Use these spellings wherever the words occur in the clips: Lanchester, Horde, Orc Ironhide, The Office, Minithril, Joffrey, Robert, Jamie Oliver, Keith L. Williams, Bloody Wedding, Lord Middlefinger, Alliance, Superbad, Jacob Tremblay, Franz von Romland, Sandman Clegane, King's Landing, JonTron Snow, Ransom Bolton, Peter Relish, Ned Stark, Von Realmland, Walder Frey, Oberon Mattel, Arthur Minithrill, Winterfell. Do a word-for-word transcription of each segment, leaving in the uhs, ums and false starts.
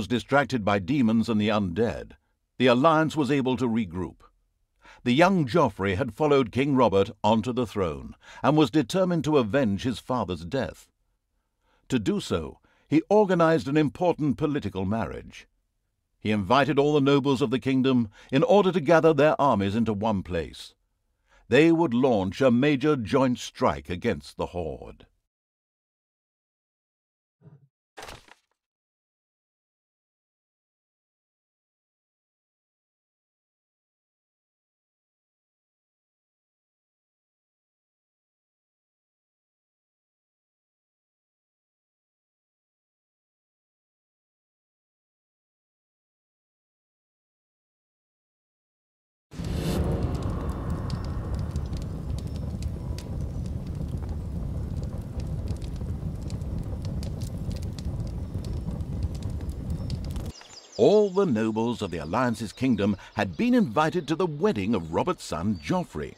was distracted by demons and the undead, the Alliance was able to regroup. The young Joffrey had followed King Robert onto the throne and was determined to avenge his father's death. To do so, he organized an important political marriage. He invited all the nobles of the kingdom in order to gather their armies into one place. They would launch a major joint strike against the Horde. All the nobles of the Alliance's kingdom had been invited to the wedding of Robert's son Joffrey.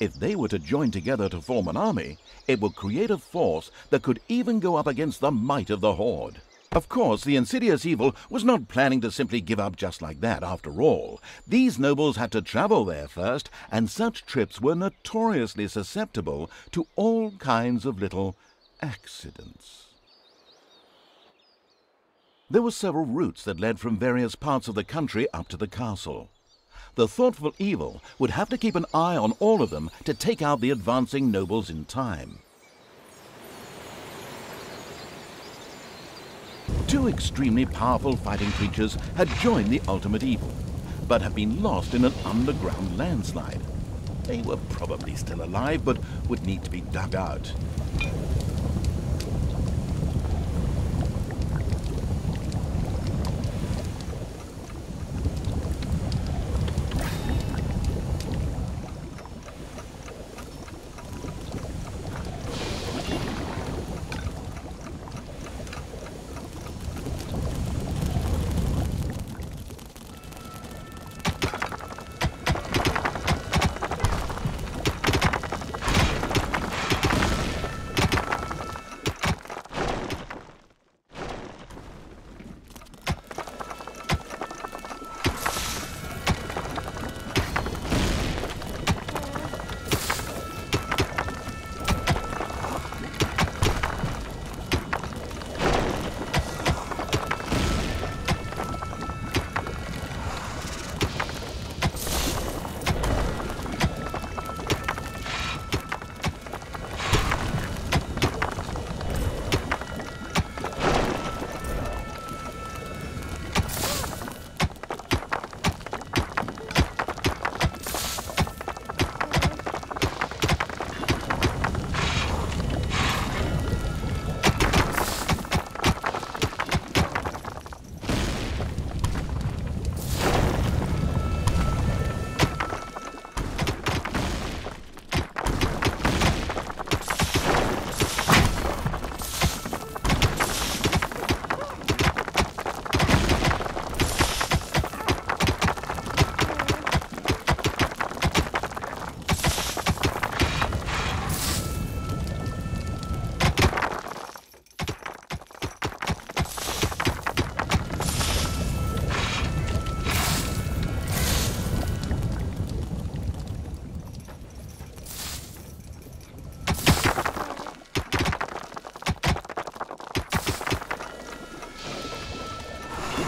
If they were to join together to form an army, it would create a force that could even go up against the might of the Horde. Of course, the insidious evil was not planning to simply give up just like that after all. These nobles had to travel there first, and such trips were notoriously susceptible to all kinds of little accidents. There were several routes that led from various parts of the country up to the castle. The thoughtful evil would have to keep an eye on all of them to take out the advancing nobles in time. Two extremely powerful fighting creatures had joined the ultimate evil, but had been lost in an underground landslide. They were probably still alive, but would need to be dug out.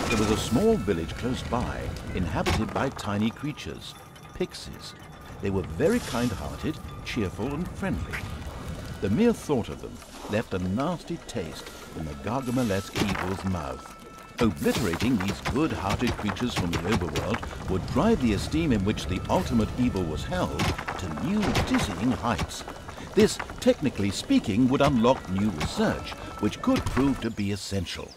There was a small village close by, inhabited by tiny creatures, pixies. They were very kind-hearted, cheerful and friendly. The mere thought of them left a nasty taste in the Gargamelesque evil's mouth. Obliterating these good-hearted creatures from the overworld would drive the esteem in which the ultimate evil was held to new dizzying heights. This, technically speaking, would unlock new research, which could prove to be essential.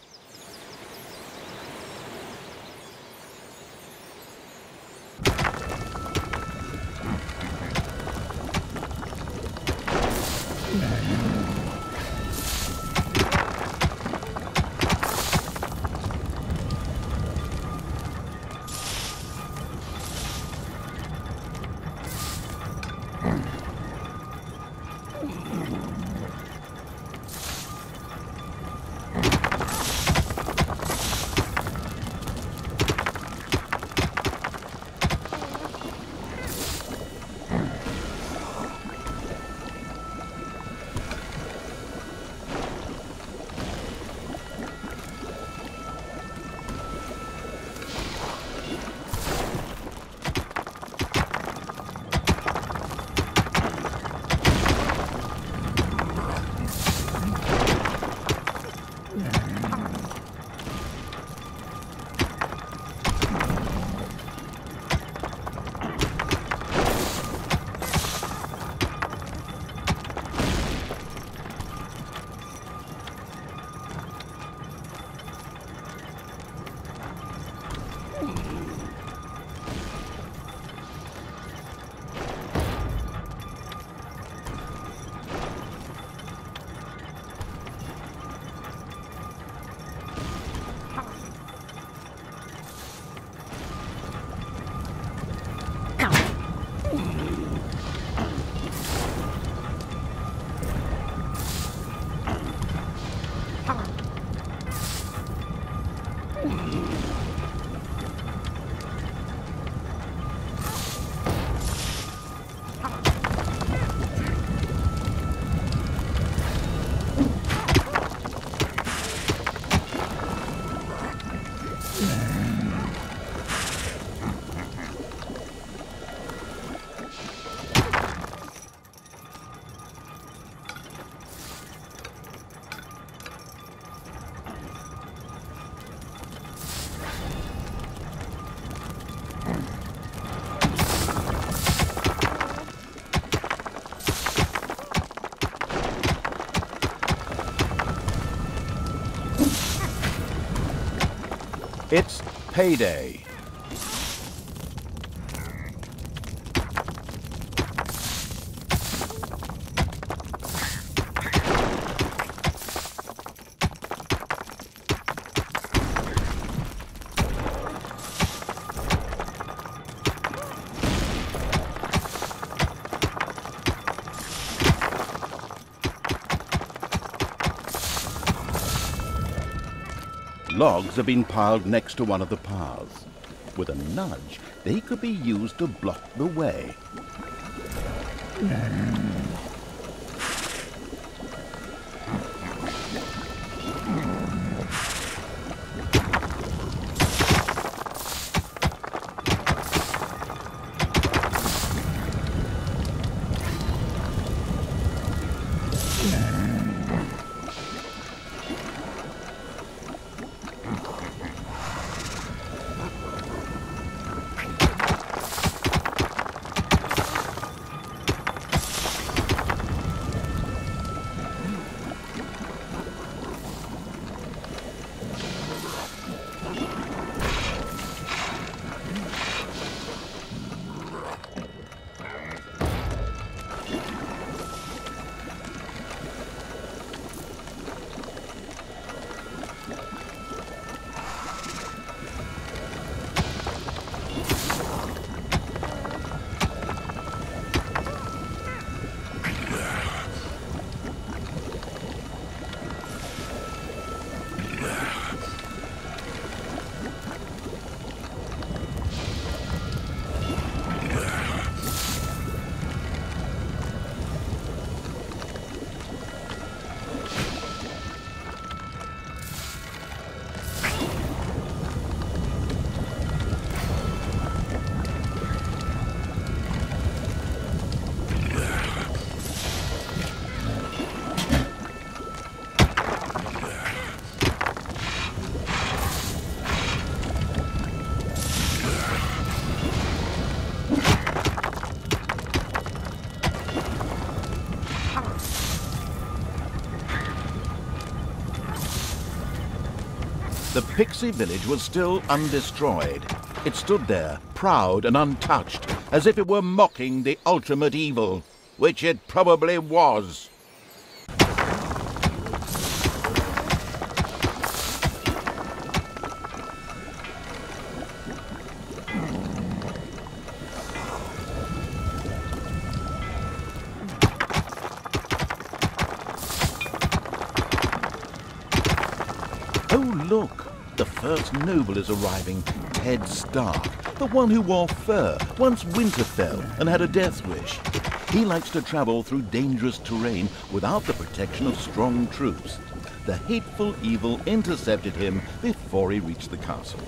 It's payday. Logs have been piled next to one of the paths. With a nudge, they could be used to block the way. The pixie village was still undestroyed. It stood there, proud and untouched, as if it were mocking the ultimate evil, which it probably was. Noble is arriving, Ned Stark, the one who wore fur, once Winterfell, and had a death wish. He likes to travel through dangerous terrain without the protection of strong troops. The hateful evil intercepted him before he reached the castle.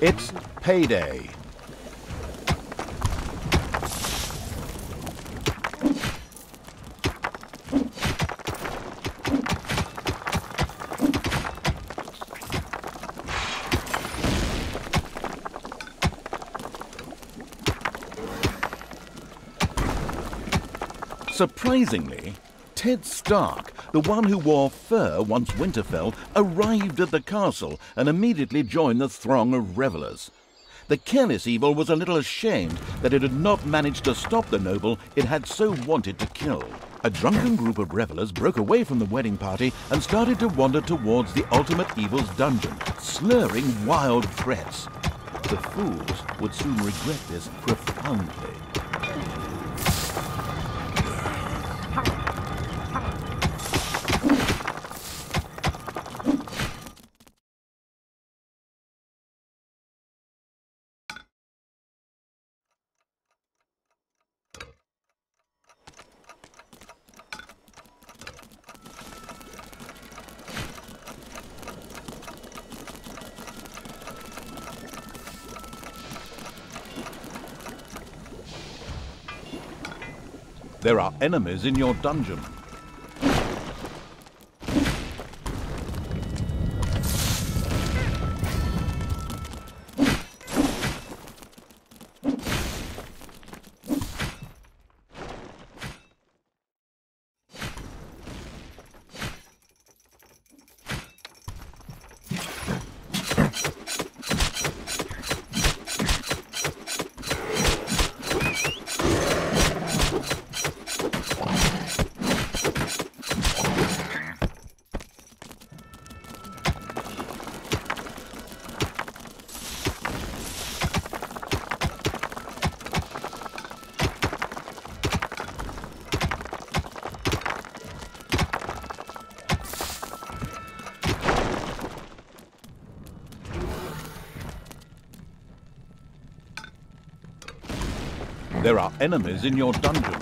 It's payday. Surprisingly, Ted Stark, the one who wore fur once Winterfell, arrived at the castle and immediately joined the throng of revellers. The careless evil was a little ashamed that it had not managed to stop the noble it had so wanted to kill. A drunken group of revellers broke away from the wedding party and started to wander towards the ultimate evil's dungeon, slurring wild threats. The fools would soon regret this profoundly. There are enemies in your dungeon. There are enemies in your dungeon.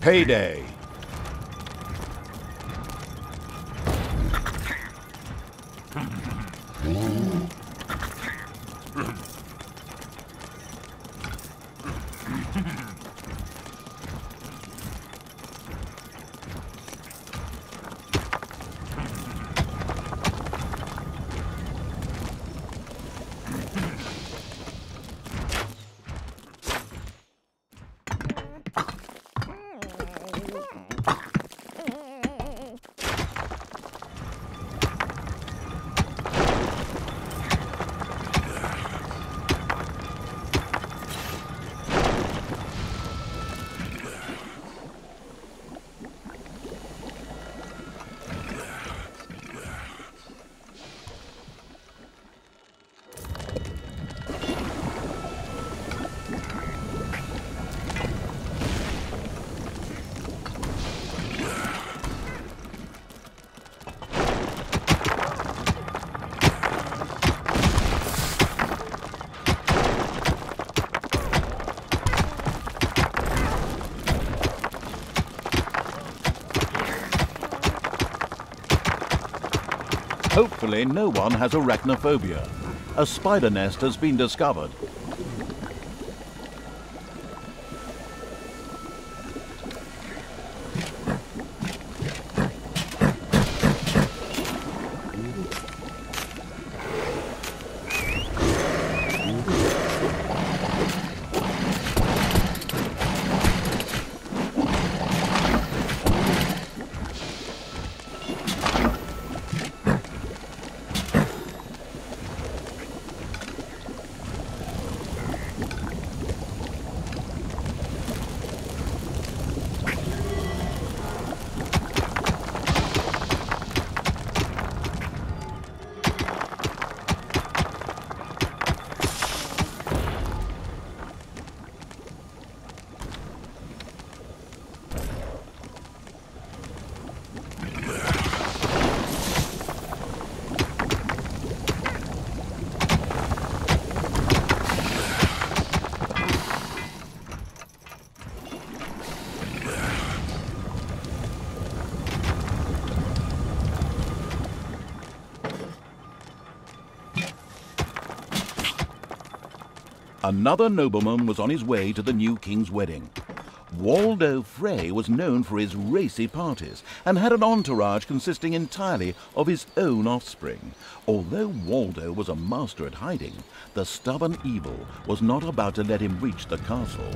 Payday. Hopefully no one has arachnophobia. A spider nest has been discovered. Another nobleman was on his way to the new king's wedding. Walder Frey was known for his racy parties and had an entourage consisting entirely of his own offspring. Although Waldo was a master at hiding, the stubborn evil was not about to let him reach the castle.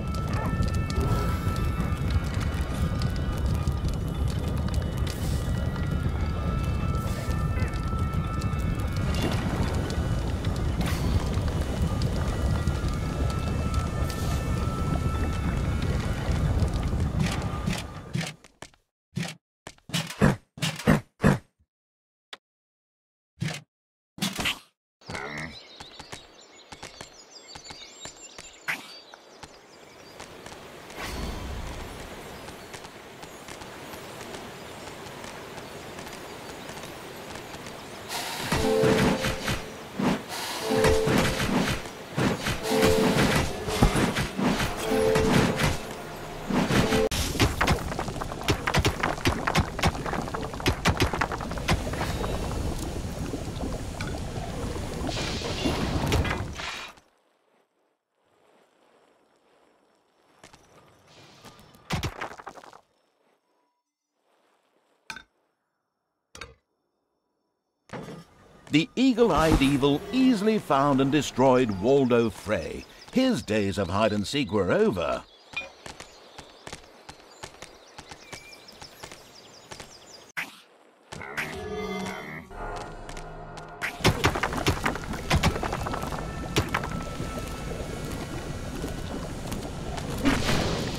The eagle-eyed evil easily found and destroyed Walder Frey. His days of hide-and-seek were over.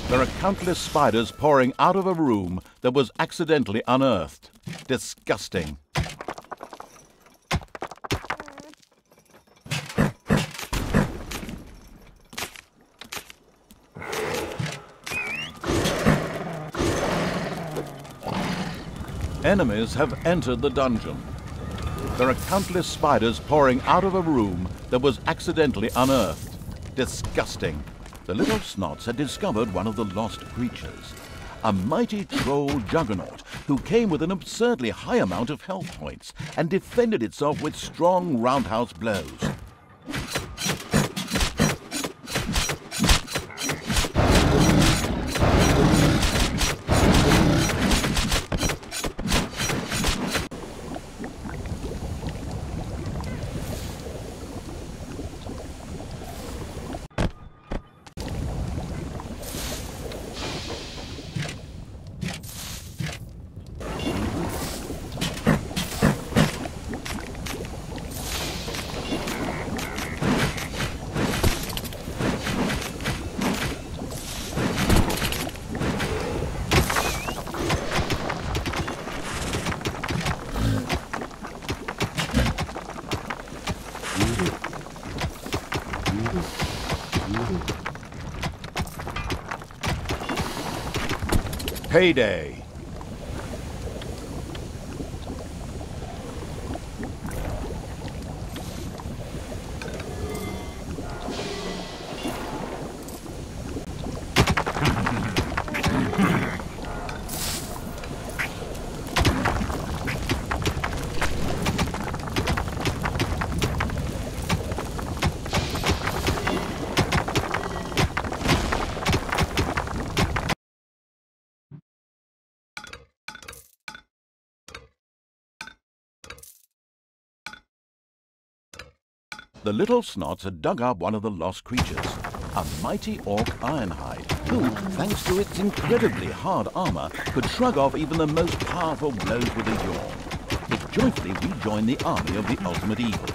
There are countless spiders pouring out of a room that was accidentally unearthed. Disgusting. Enemies have entered the dungeon. There are countless spiders pouring out of a room that was accidentally unearthed. Disgusting. The little snots had discovered one of the lost creatures, a mighty troll juggernaut who came with an absurdly high amount of health points and defended itself with strong roundhouse blows. Payday. The little snots had dug up one of the lost creatures, a mighty orc Ironhide, who, thanks to its incredibly hard armor, could shrug off even the most powerful blows with a yawn. It jointly rejoined the army of the ultimate evil.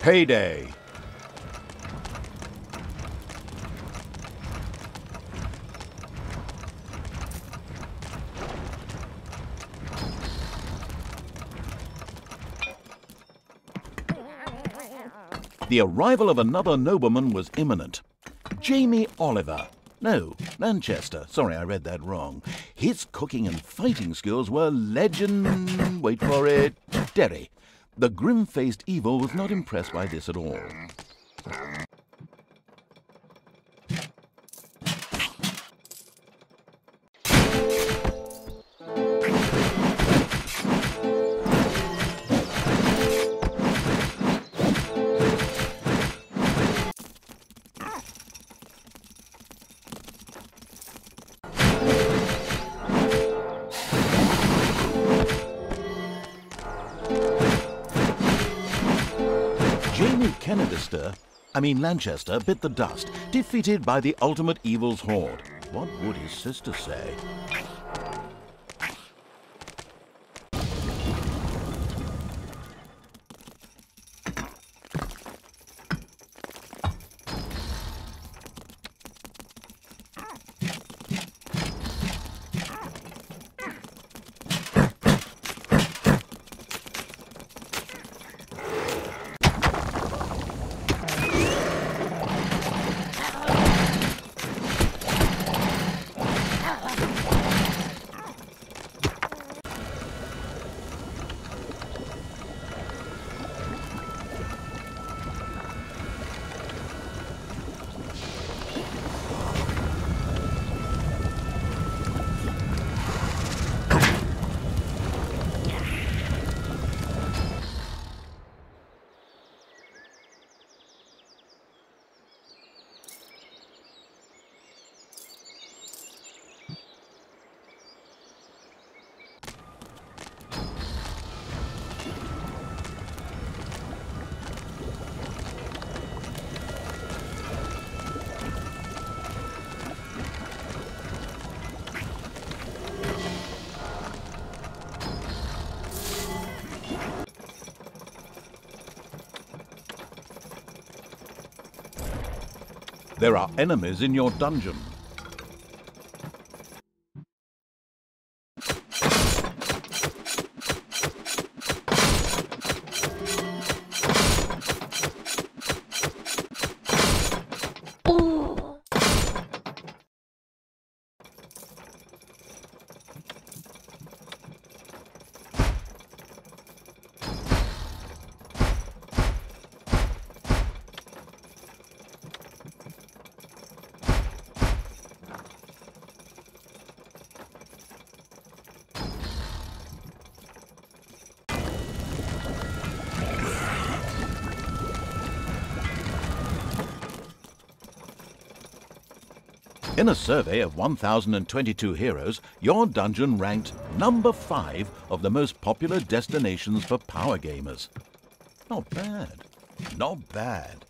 Payday. The arrival of another nobleman was imminent. Jamie Oliver. No, Lanchester. Sorry, I read that wrong. His cooking and fighting skills were legend... wait for it... dairy. The grim-faced evil was not impressed by this at all. I mean Lanchester bit the dust, defeated by the ultimate evil's horde. What would his sister say? There are enemies in your dungeon. In a survey of one thousand twenty-two heroes, your dungeon ranked number five of the most popular destinations for power gamers. Not bad. Not bad.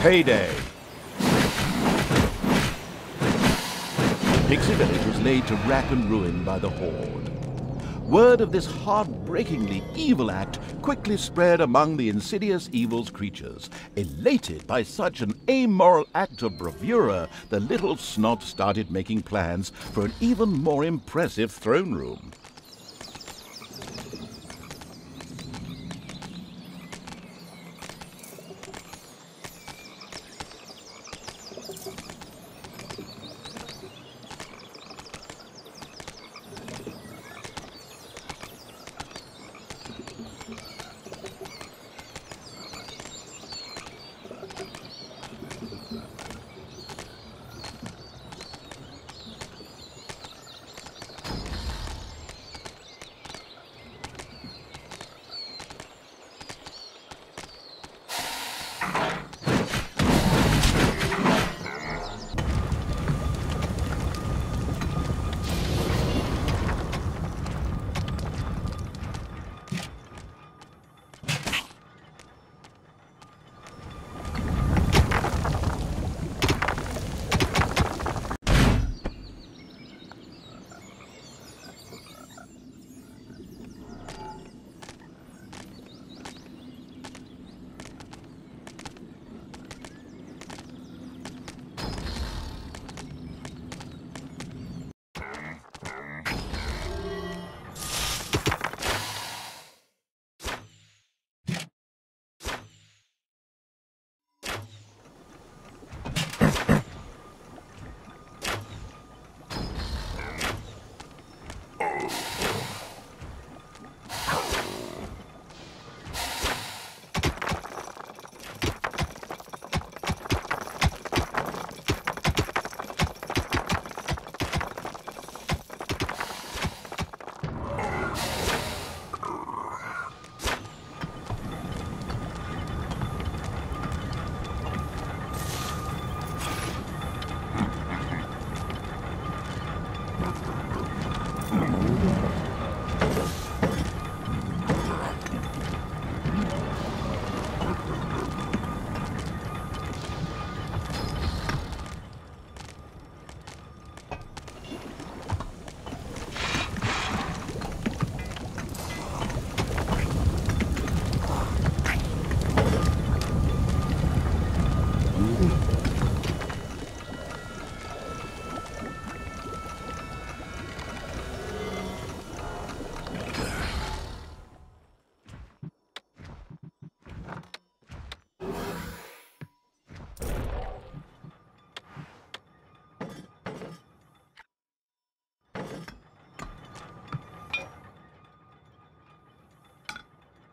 Payday. Pixie Village was laid to rack and ruin by the Horde. Word of this heartbreakingly evil act quickly spread among the insidious evil's creatures. Elated by such an amoral act of bravura, the little snot started making plans for an even more impressive throne room.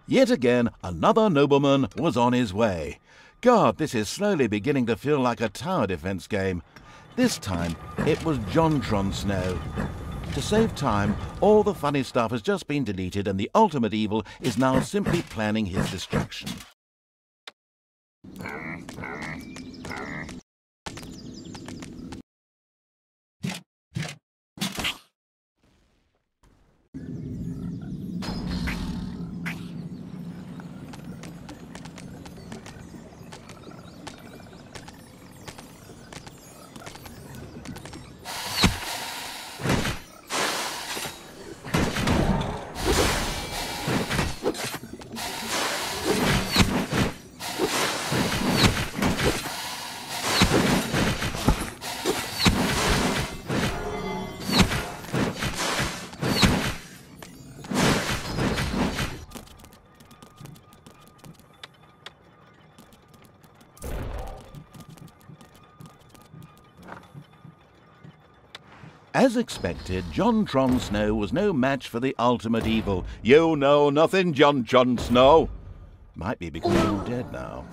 Yet again, another nobleman was on his way. God, this is slowly beginning to feel like a tower defense game. This time, it was JonTron Snow. To save time, all the funny stuff has just been deleted and the ultimate evil is now simply planning his destruction. As expected, JonTron Snow was no match for the ultimate evil. You know nothing, JonTron Snow. Might be because you're dead now.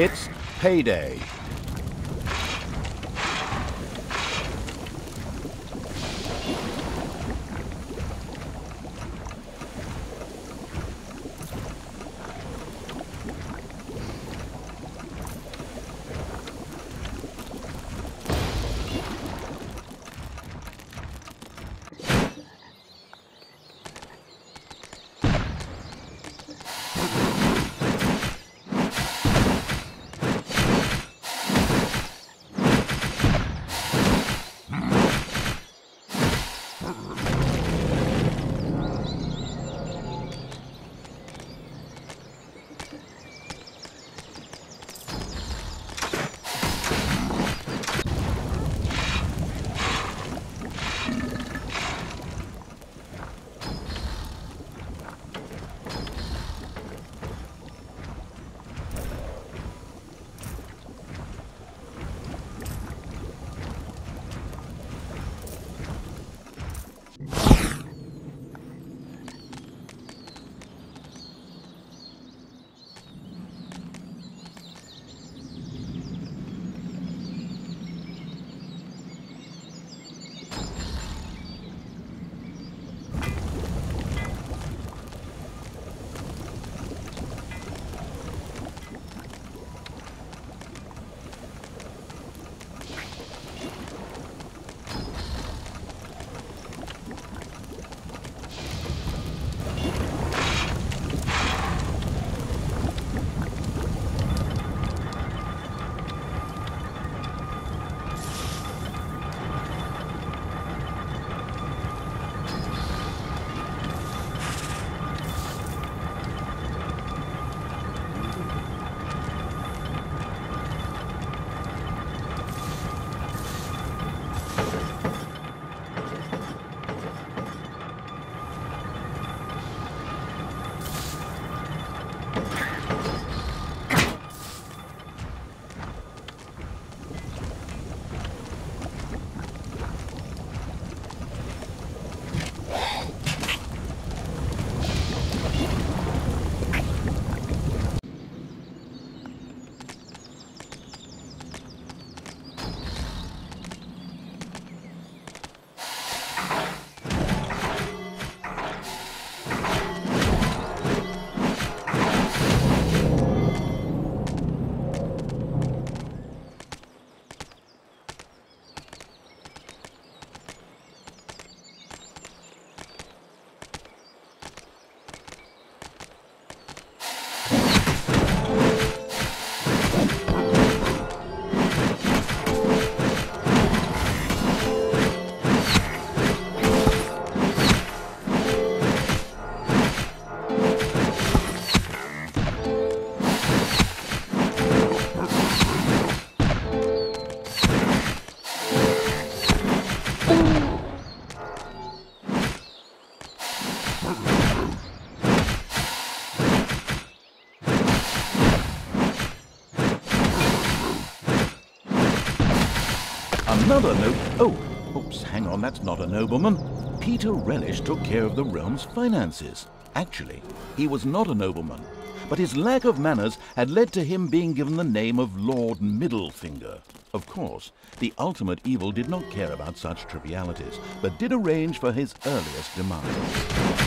It's payday. Another note. Oh, oops, hang on, that's not a nobleman. Peter Relish took care of the realm's finances. Actually, he was not a nobleman, but his lack of manners had led to him being given the name of Lord Middlefinger. Of course, the ultimate evil did not care about such trivialities, but did arrange for his earliest demise.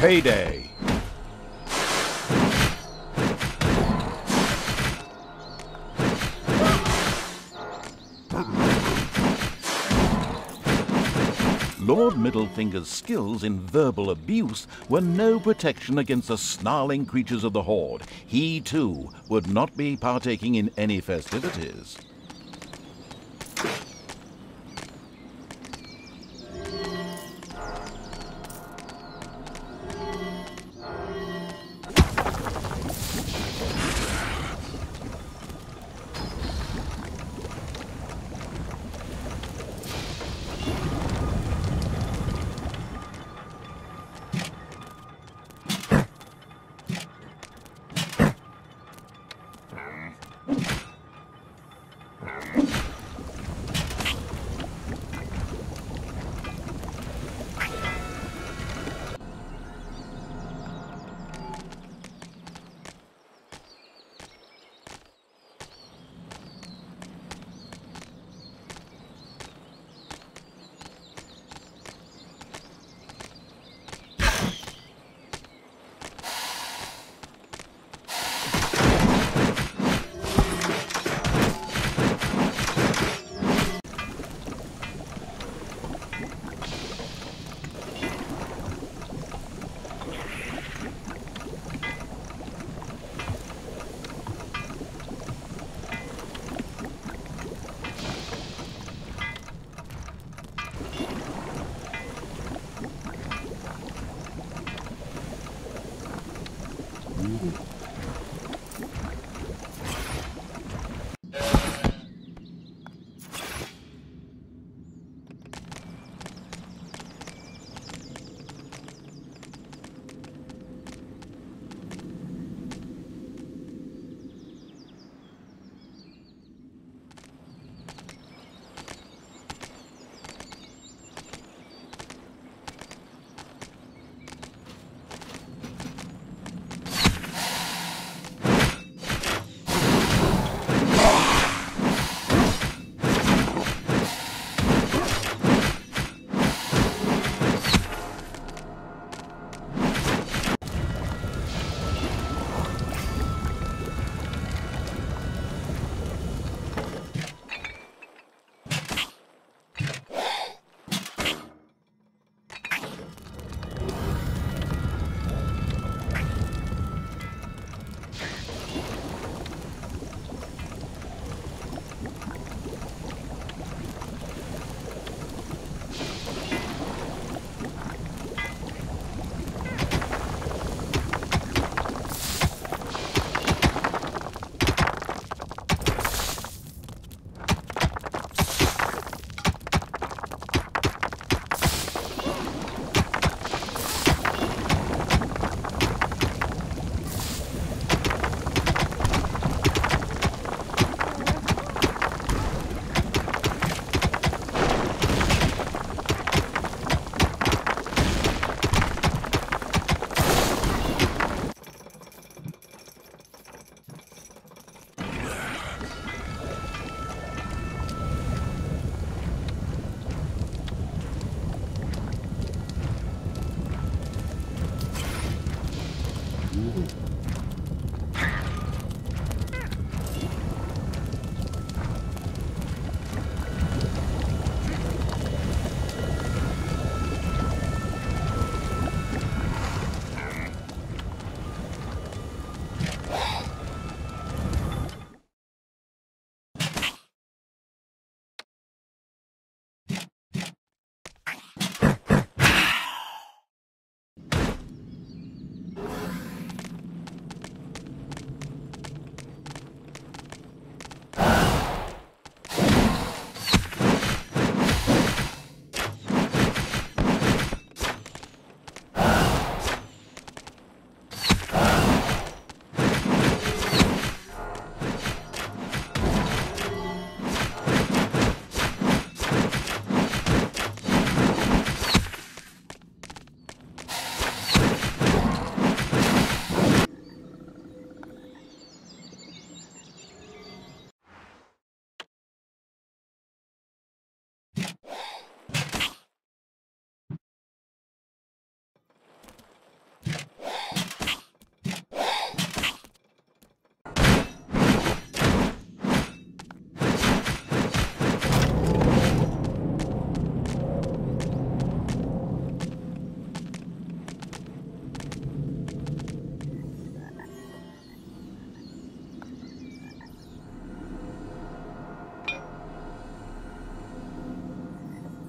Payday. Lord Middlefinger's skills in verbal abuse were no protection against the snarling creatures of the Horde. He, too, would not be partaking in any festivities.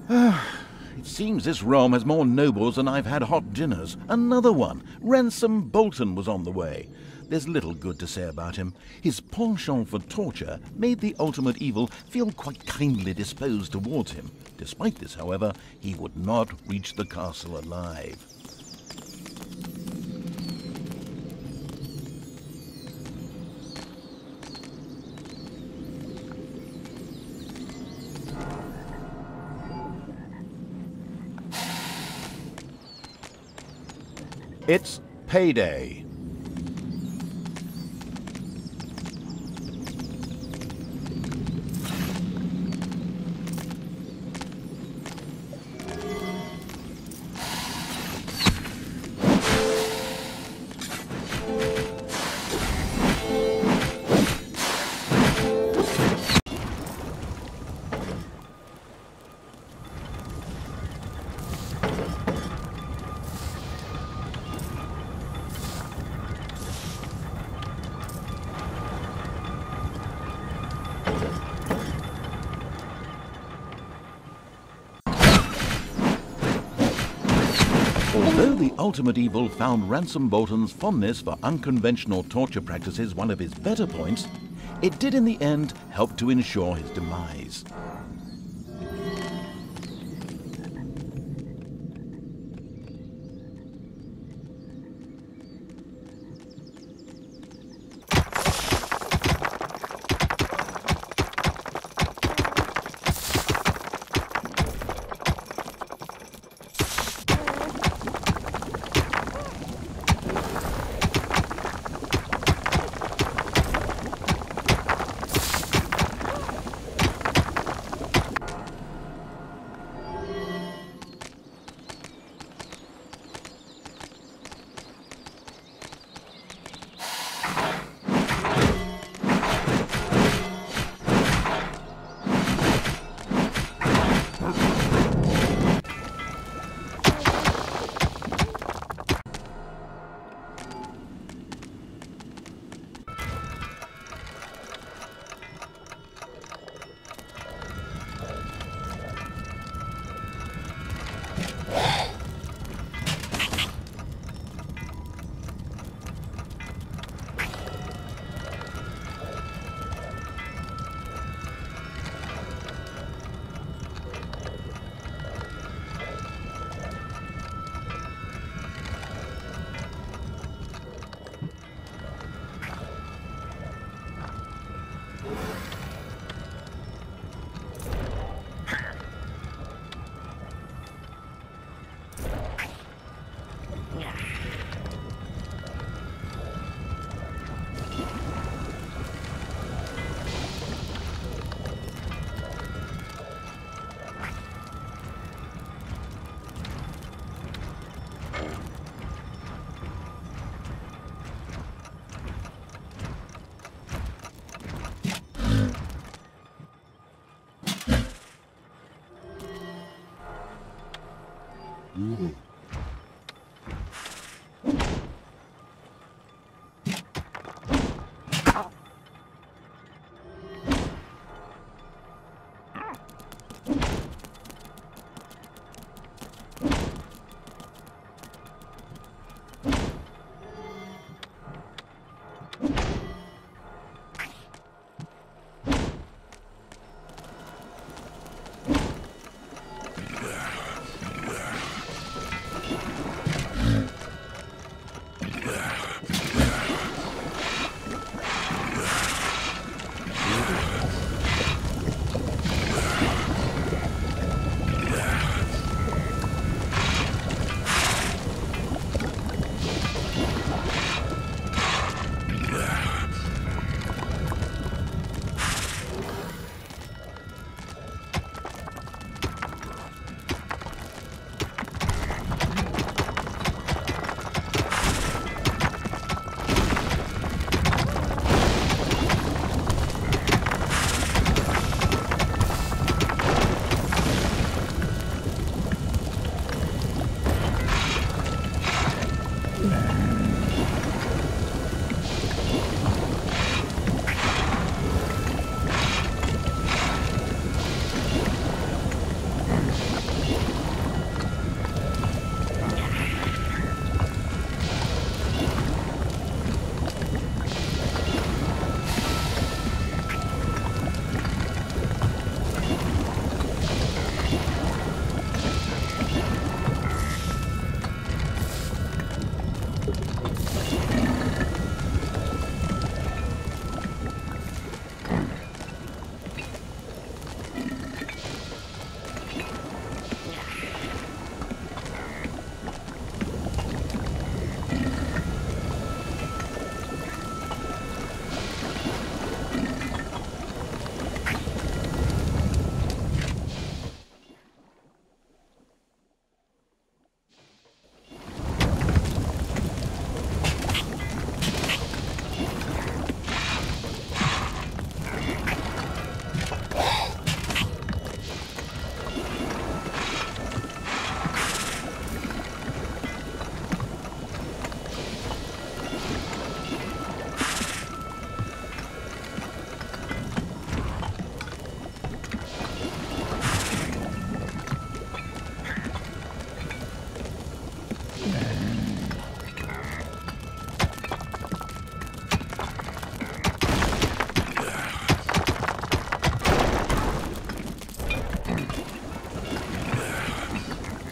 It seems this realm has more nobles than I've had hot dinners. Another one. Ransom Bolton was on the way. There's little good to say about him. His penchant for torture made the ultimate evil feel quite kindly disposed towards him. Despite this, however, he would not reach the castle alive. It's payday. Ultimate evil found Ransom Bolton's fondness for unconventional torture practices one of his better points, it did in the end help to ensure his demise.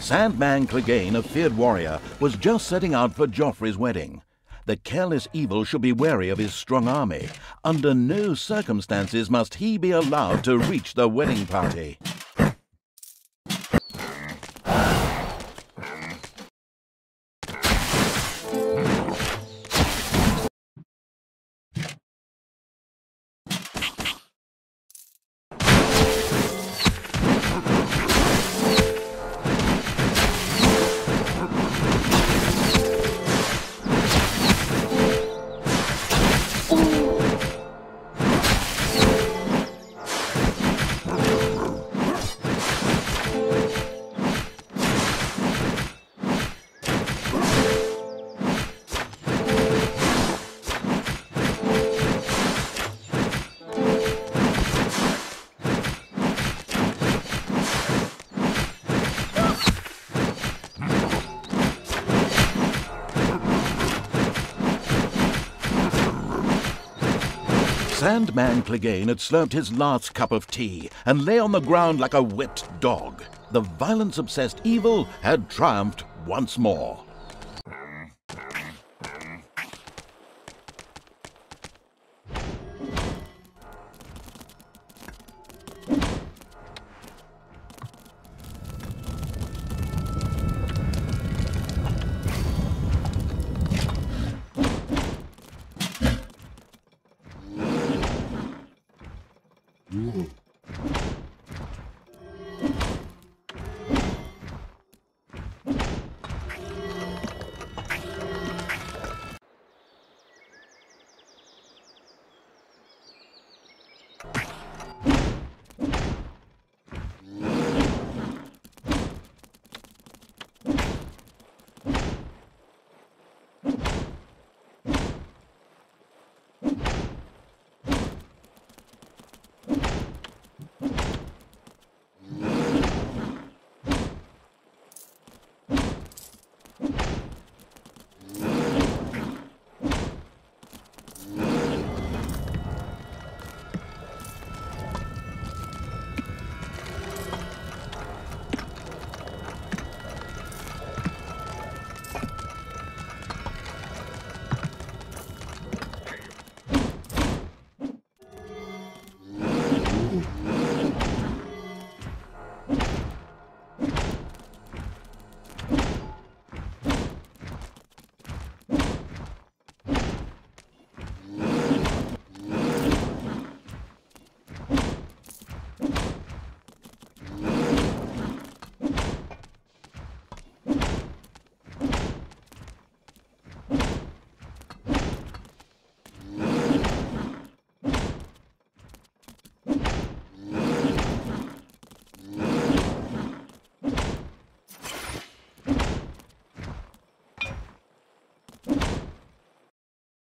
Sandman Clegane, a feared warrior, was just setting out for Joffrey's wedding. The careless evil should be wary of his strong army. Under no circumstances must he be allowed to reach the wedding party. Sandman Clegane had slurped his last cup of tea and lay on the ground like a whipped dog. The violence-obsessed evil had triumphed once more.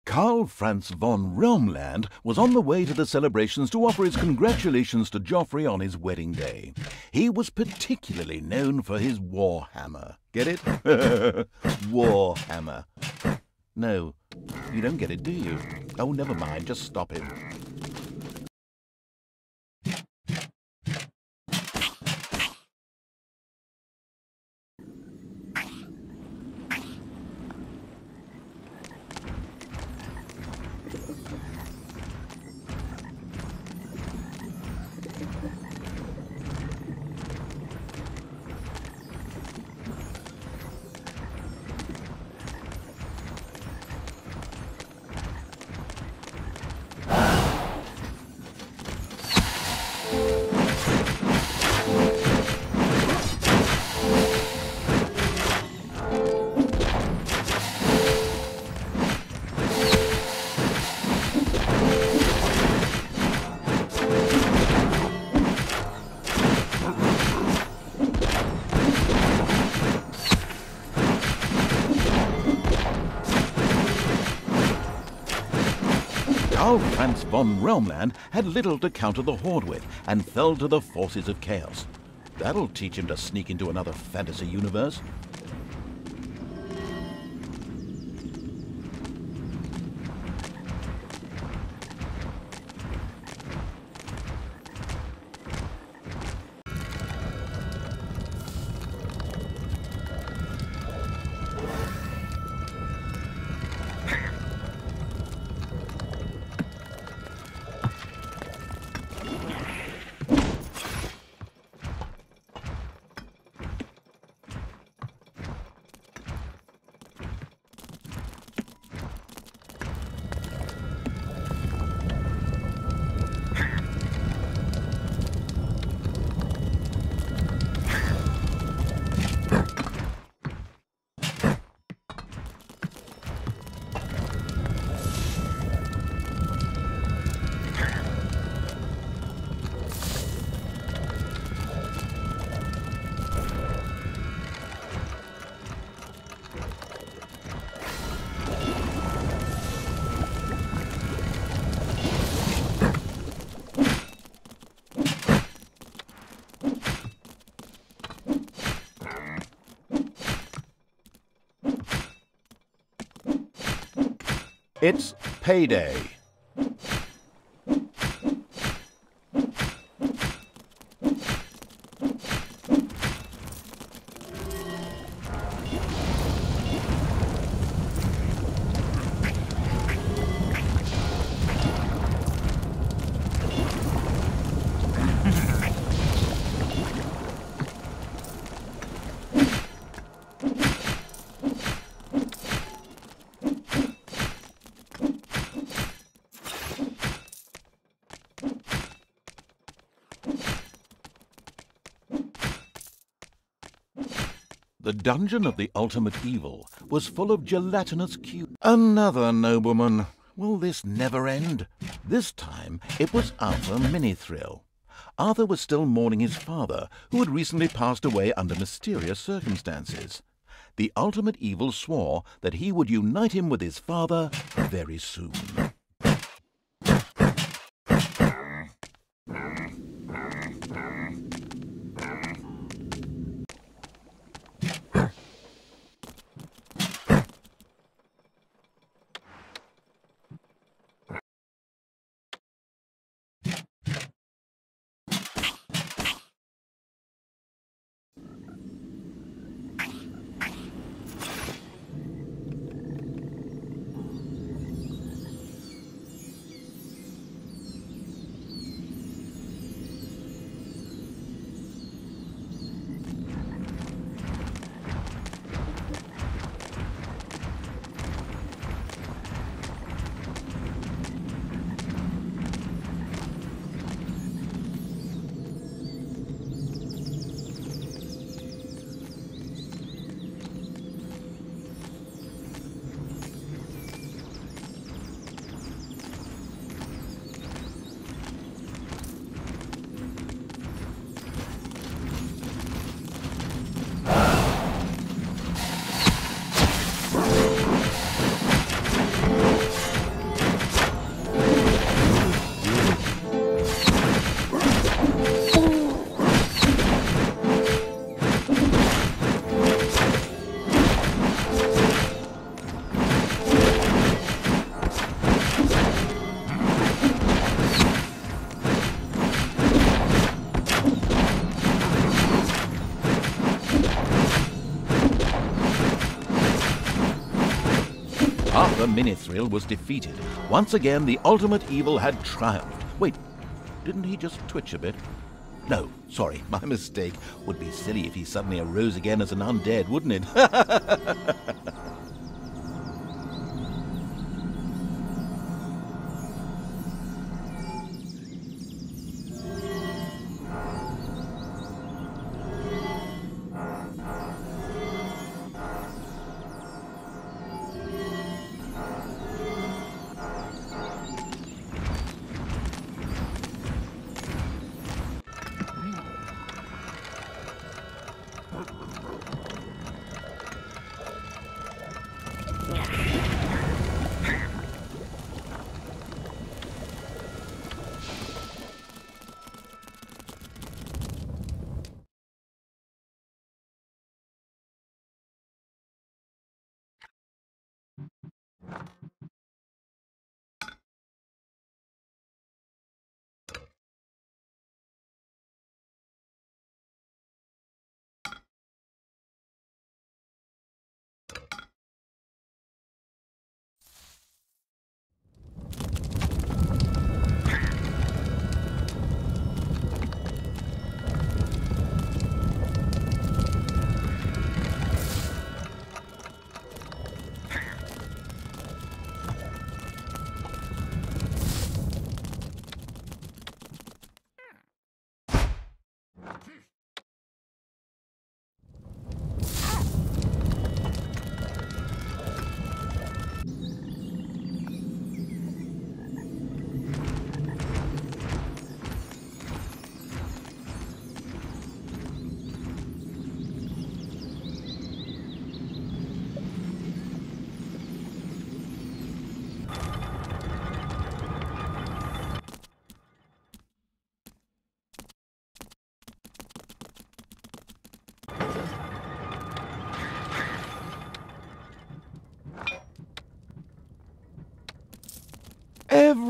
Carl Franz von Realmland was on the way to the celebrations to offer his congratulations to Joffrey on his wedding day. He was particularly known for his war hammer. Get it? War hammer. No, you don't get it, do you? Oh, never mind, just stop him. Franz von Romland had little to counter the Horde with and fell to the forces of chaos. That'll teach him to sneak into another fantasy universe. It's payday. The dungeon of the ultimate evil was full of gelatinous cubes. Another nobleman. Will this never end? This time it was Arthur Minithrill. Arthur was still mourning his father, who had recently passed away under mysterious circumstances. The ultimate evil swore that he would unite him with his father very soon. Minithril was defeated. Once again, the ultimate evil had triumphed. Wait, didn't he just twitch a bit? No, sorry, my mistake. Would be silly if he suddenly arose again as an undead, wouldn't it?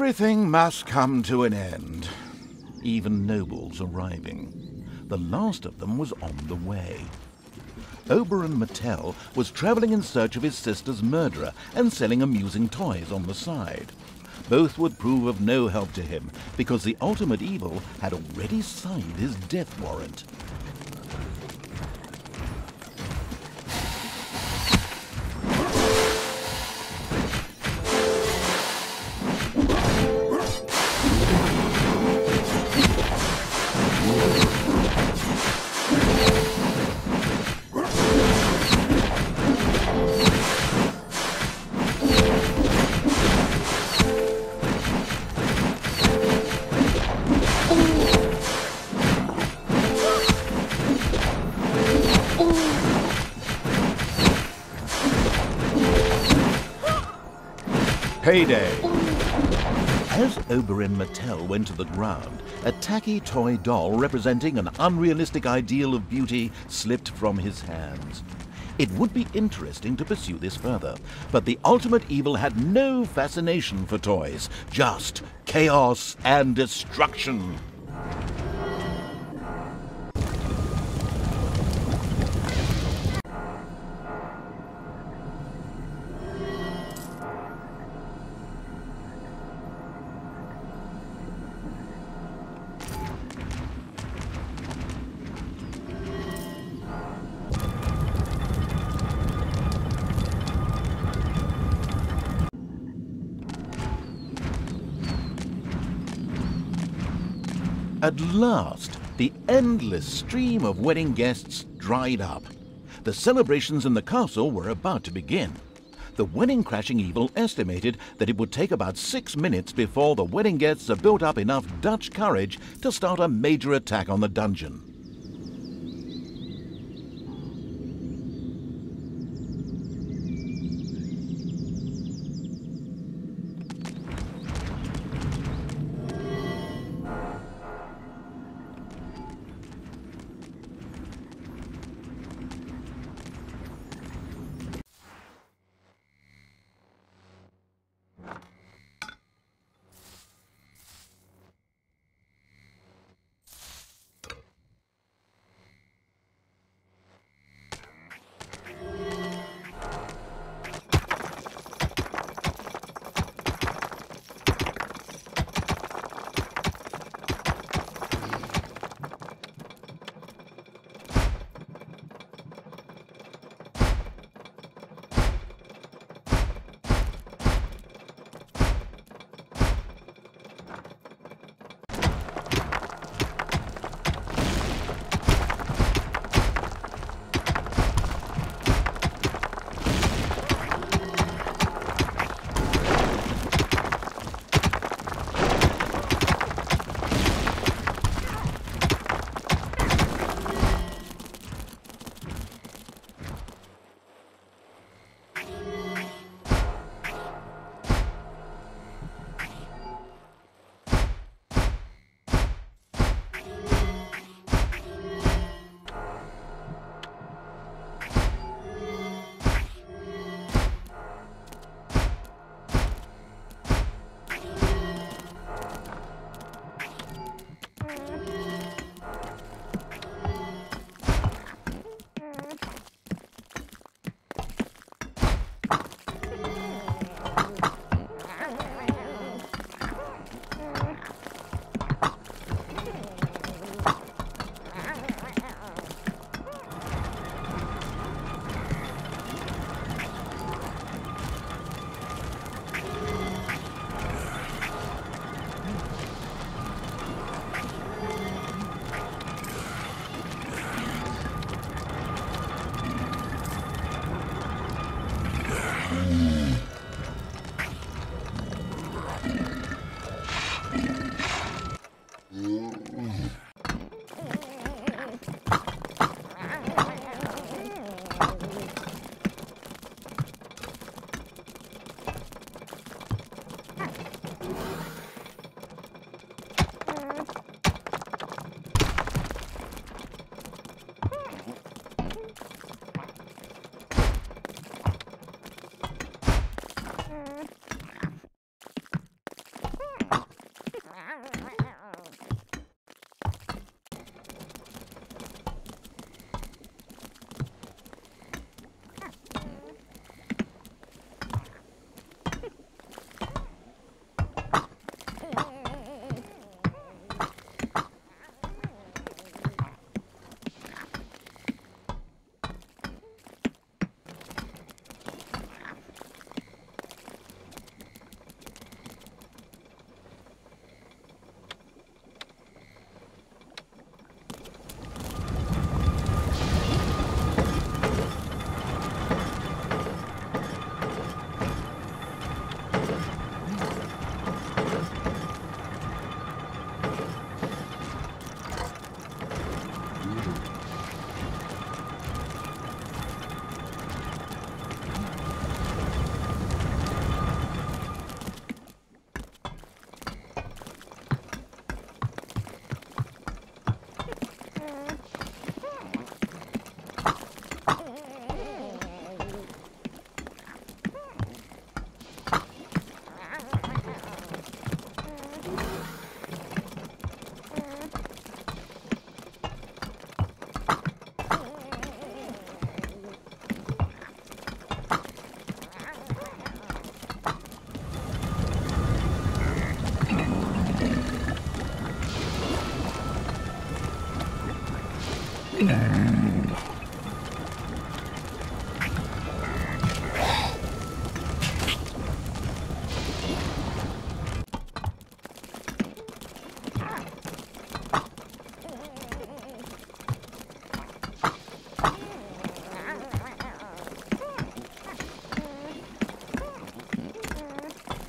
Everything must come to an end. Even nobles arriving. The last of them was on the way. Oberon Mattel was travelling in search of his sister's murderer and selling amusing toys on the side. Both would prove of no help to him because the ultimate evil had already signed his death warrant. Payday! As Oberon Mattel went to the ground, a tacky toy doll representing an unrealistic ideal of beauty slipped from his hands. It would be interesting to pursue this further, but the ultimate evil had no fascination for toys, just chaos and destruction. At last, the endless stream of wedding guests dried up. The celebrations in the castle were about to begin. The wedding-crashing evil estimated that it would take about six minutes before the wedding guests had built up enough Dutch courage to start a major attack on the dungeon.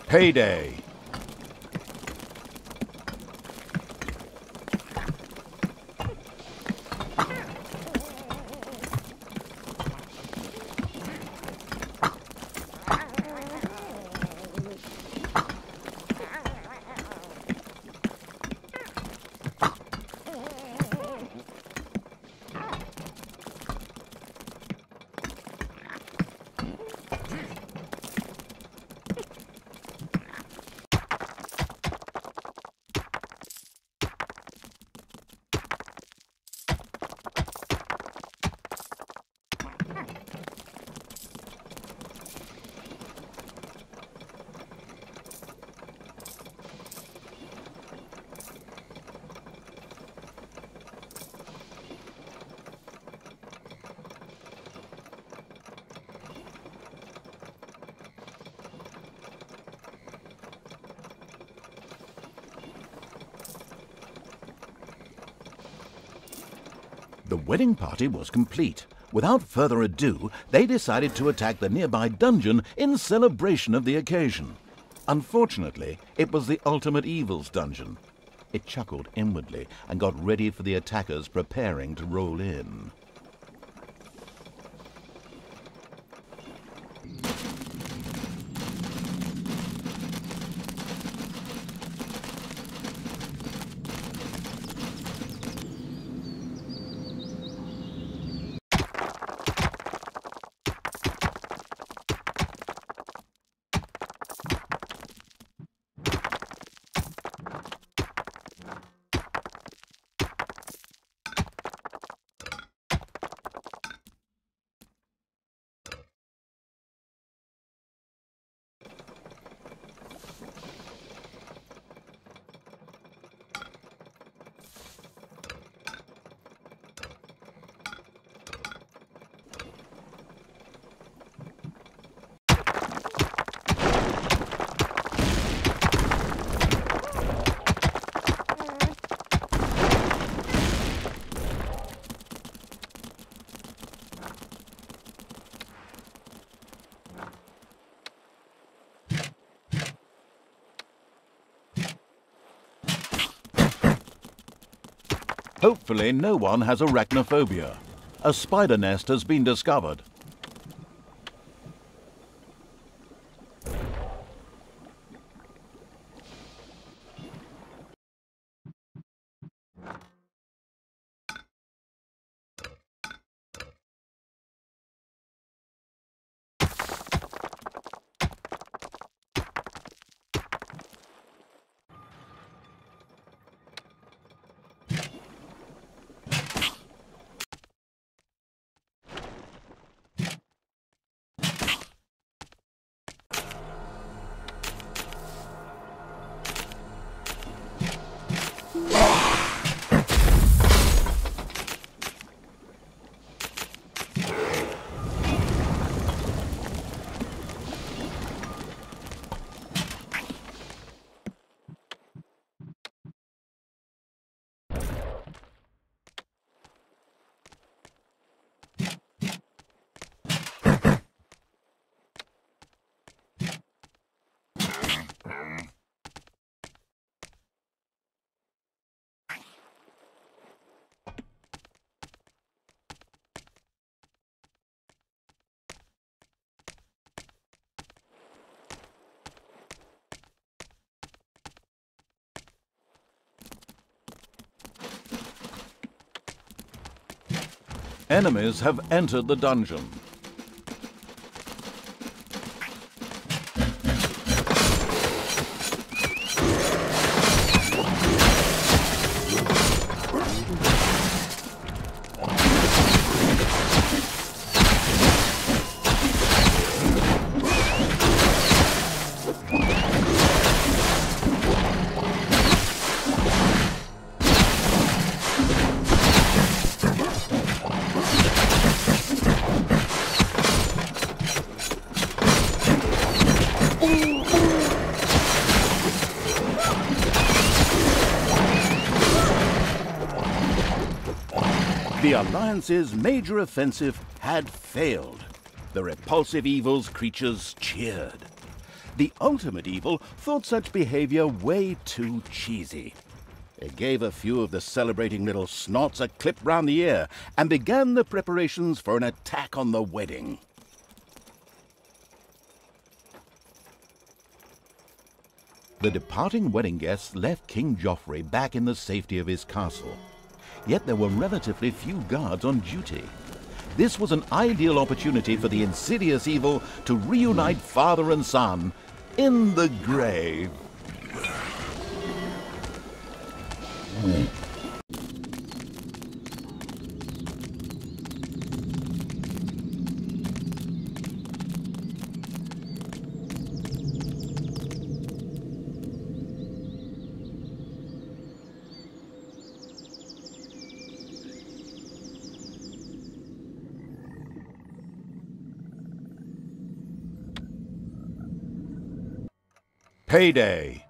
Payday. The wedding party was complete. Without further ado, they decided to attack the nearby dungeon in celebration of the occasion. Unfortunately, it was the Ultimate Evil's dungeon. It chuckled inwardly and got ready for the attackers preparing to roll in. Hopefully no one has arachnophobia. A spider nest has been discovered. Enemies have entered the dungeon. The Alliance's major offensive had failed. The repulsive evil's creatures cheered. The ultimate evil thought such behavior way too cheesy. It gave a few of the celebrating little snots a clip round the ear and began the preparations for an attack on the wedding. The departing wedding guests left King Joffrey back in the safety of his castle. Yet there were relatively few guards on duty. This was an ideal opportunity for the insidious evil to reunite father and son in the grave. Payday.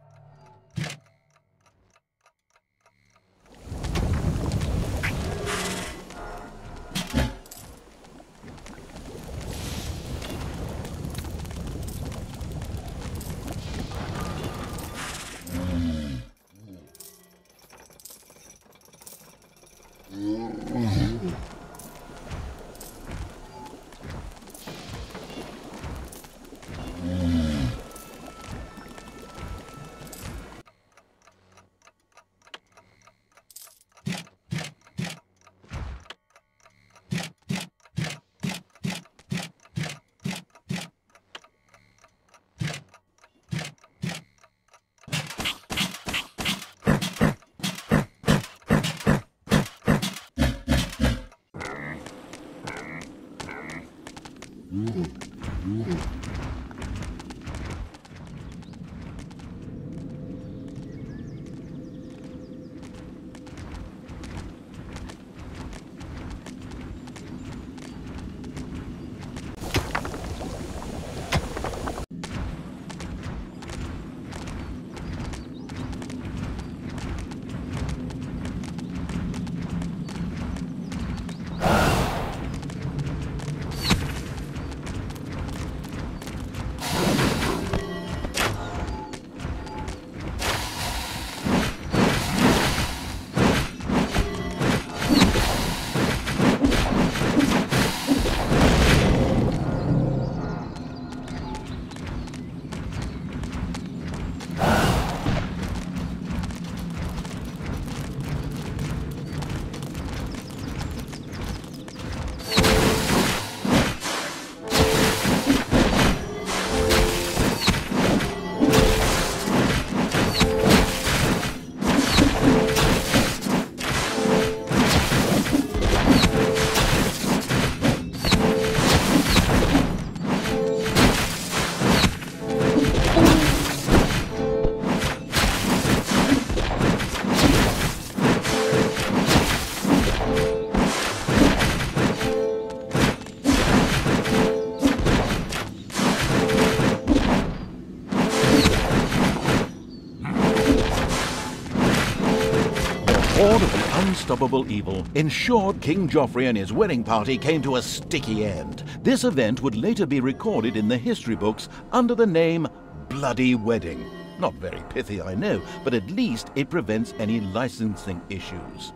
Unstoppable evil ensured King Joffrey and his wedding party came to a sticky end. This event would later be recorded in the history books under the name Bloody Wedding. Not very pithy, I know, but at least it prevents any licensing issues.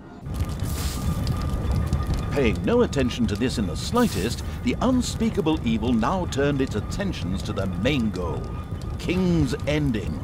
Paying no attention to this in the slightest, the unspeakable evil now turned its attentions to the main goal, King's Landing.